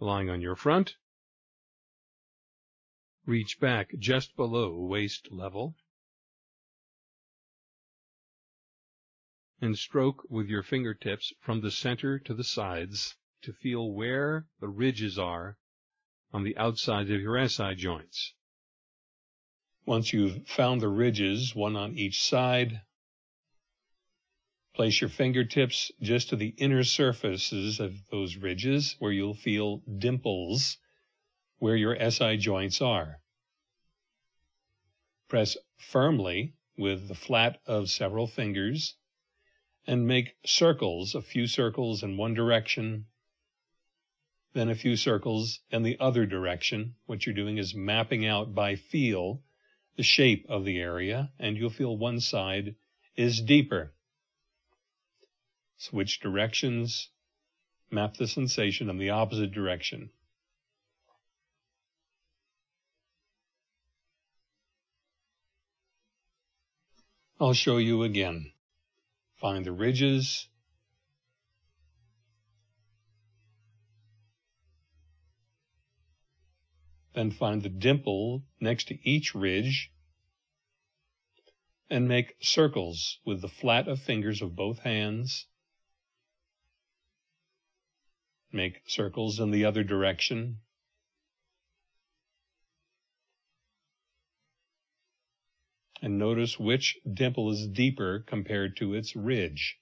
lying on your front. Reach back just below waist level and stroke with your fingertips from the center to the sides to feel where the ridges are on the outsides of your SI joints. Once you've found the ridges, one on each side, place your fingertips just to the inner surfaces of those ridges where you'll feel dimples where your SI joints are. Press firmly with the flat of several fingers and make circles, a few circles in one direction, then a few circles in the other direction. What you're doing is mapping out by feel the shape of the area, and you'll feel one side is deeper. Switch directions, map the sensation in the opposite direction. I'll show you again. Find the ridges. Then find the dimple next to each ridge and make circles with the flat of fingers of both hands. Make circles in the other direction. And notice which dimple is deeper compared to its ridge.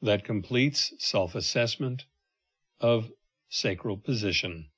That completes self-assessment of sacral position.